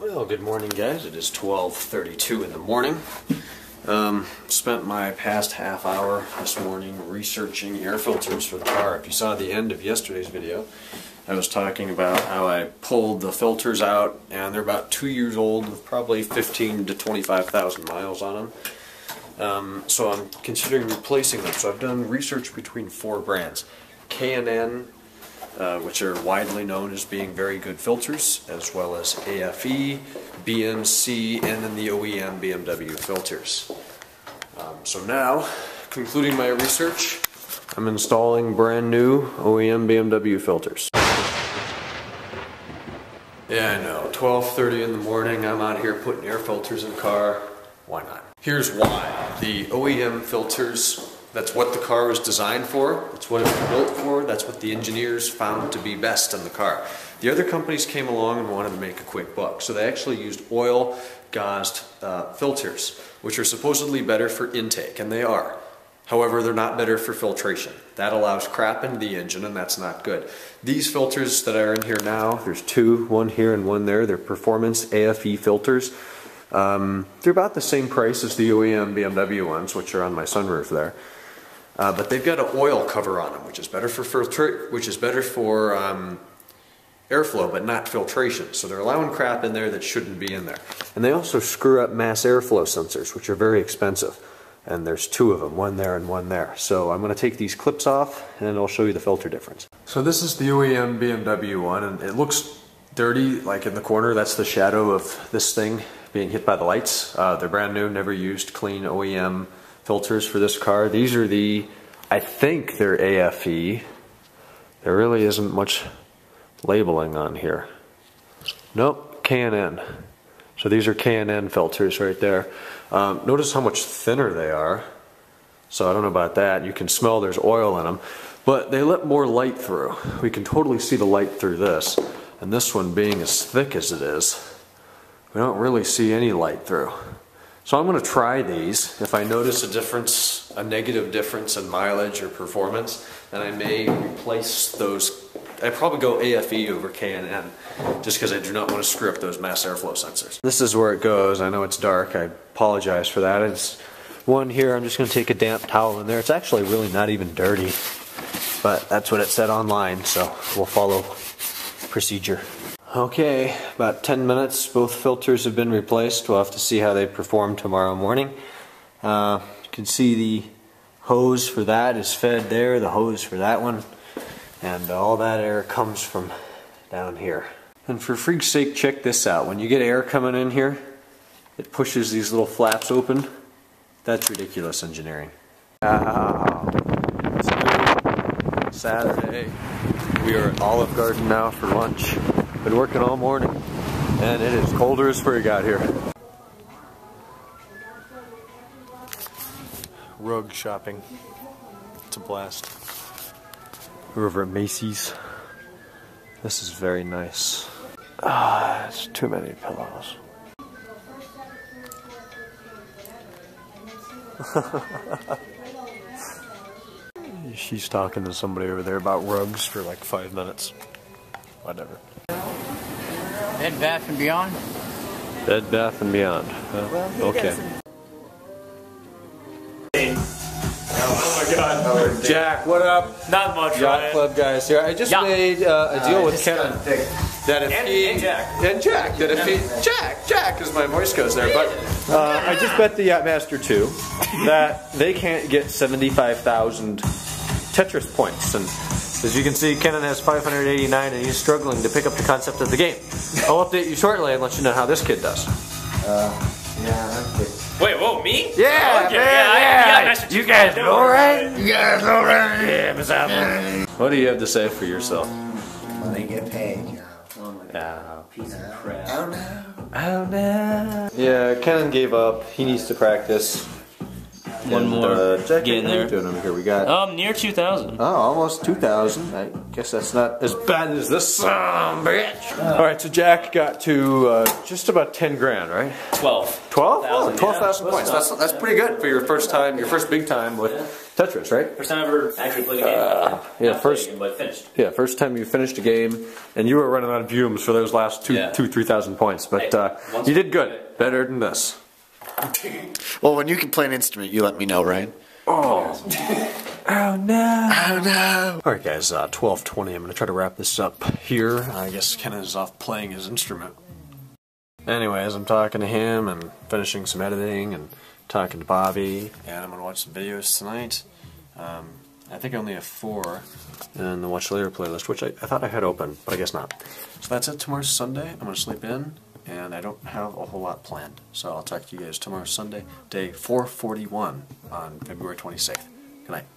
Well, good morning guys. It is 12:32 in the morning. Spent my past half hour this morning researching air filters for the car. If you saw the end of yesterday's video, I was talking about how I pulled the filters out, and they're about 2 years old with probably 15 to 25,000 miles on them. So I'm considering replacing them. So I've done research between four brands. K&N, which are widely known as being very good filters, as well as AFE, BMC, and then the OEM BMW filters. So now, concluding my research, I'm installing brand new OEM BMW filters. Yeah, I know, 12:30 in the morning, I'm out here putting air filters in the car. Why not? Here's why. The OEM filters, that's what the car was designed for, that's what it was built for, that's what the engineers found to be best in the car. The other companies came along and wanted to make a quick buck, so they actually used oil-gauzed filters, which are supposedly better for intake, and they are. However, they're not better for filtration. That allows crap into the engine, and that's not good. These filters that are in here now, there's two, one here and one there, they're performance AFE filters. They're about the same price as the OEM BMW ones, which are on my sunroof there, but they've got an oil cover on them, which is better for airflow, but not filtration. So they're allowing crap in there that shouldn't be in there. And they also screw up mass airflow sensors, which are very expensive. And there's two of them, one there and one there. So I'm going to take these clips off, and I'll show you the filter difference. So this is the OEM BMW one, and it looks dirty, like in the corner. That's the shadow of this thing being hit by the lights. They're brand new, never used, clean OEM filters for this car. These are the, I think they're AFE. There really isn't much labeling on here. Nope, K&N. So these are K&N filters right there. Notice how much thinner they are. So I don't know about that. You can smell there's oil in them, but they let more light through. We can totally see the light through this. And this one being as thick as it is, we don't really see any light through. So I'm going to try these. If I notice a difference, a negative difference in mileage or performance, then I may replace those. I probably go AFE over K&N just because I do not want to screw up those mass airflow sensors. This is where it goes. I know it's dark. I apologize for that. It's one here. I'm just going to take a damp towel in there. It's actually really not even dirty, but that's what it said online, so we'll follow procedure. Okay, about 10 minutes, both filters have been replaced. We'll have to see how they perform tomorrow morning. You can see the hose for that is fed there, the hose for that one, and all that air comes from down here. And for freak's sake, check this out. When you get air coming in here, it pushes these little flaps open. That's ridiculous engineering. Wow. Saturday. We are at Olive Garden now for lunch. Been working all morning, and it is colder as frig out here. Rug shopping. It's a blast. We're over at Macy's. This is very nice. Ah, it's too many pillows. She's talking to somebody over there about rugs for like 5 minutes. Whatever. Bed Bath & Beyond? Bed Bath & Beyond. Well, okay. Hey. Oh my God. Jack, what up? Not much, Yacht Club guys here. I just made a deal with Kevin. That if Jack, as my voice goes there, but I just bet the Yachtmaster 2 that they can't get 75,000 Tetris points. And as you can see, Kenan has 589 and he's struggling to pick up the concept of the game. I'll update you shortly and let you know how this kid does. Yeah, okay. Wait, whoa, me? Yeah, okay, man, yeah. You guys are alright? You guys are alright? Yeah, Miss Apple. What do you have to say for yourself? Well, they get paid. Oh my God. Oh, piece of crap. Oh no. Oh no. Yeah, Kenan gave up. He needs to practice. One more. Jack, get in there. Doing over here? We got near 2,000. Oh, almost 2,000. I guess that's not as bad as this son of a bitch. All right, so Jack got to just about 10 grand, right? 12. 12,000 points. That's pretty good for your first time, your first big time with Tetris, right? First time I ever actually played a game. Yeah, first time you finished a game, and you were running out of fumes for those last 3,000 points. But you did good, better than this. Well, when you can play an instrument, you let me know, right? Oh. Oh no! Oh no! Alright guys, 12:20, I'm gonna try to wrap this up here. I guess Ken is off playing his instrument. Anyways, I'm talking to him and finishing some editing and talking to Bobby. And I'm gonna watch some videos tonight. I think I only have 4 in the Watch Later playlist, which I thought I had open, but I guess not. So that's it. Tomorrow's Sunday. I'm gonna sleep in, and I don't have a whole lot planned. So I'll talk to you guys tomorrow Sunday, day 441 on February 26th. Good night.